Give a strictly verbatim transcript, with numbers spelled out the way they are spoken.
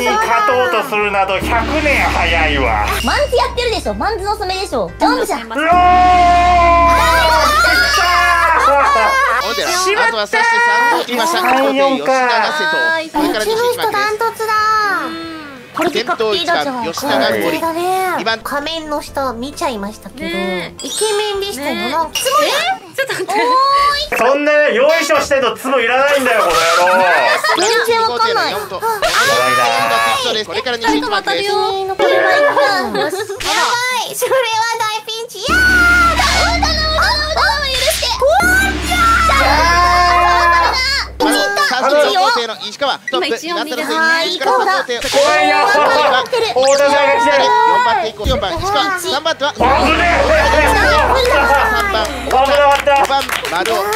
に勝とうとするなどひゃくねん早いわ。マンズやってるでしょ、マンズの攻めでしょ。ジャンプじゃん。うおー、しまった。さんよんか。うちの人ダントツだ。これでかっこいいだじゃん。これだね。仮面の下見ちゃいましたけど、イケメンでしたよ。なんかツボや。ちょっと待って。そんな用意書してんのツボいらないんだよこの野郎。全然わかんない。これからにまたるよ。やばい。それは大ピンチ。やだ。頼む頼む許して。石川トップ、ナットロス石川さん想定。怖いよー。太田さんが来てる。よんばん手以降、よんばん石川、さんばん手は。危ねえ。さんばん、危なかった。ごばん、窓。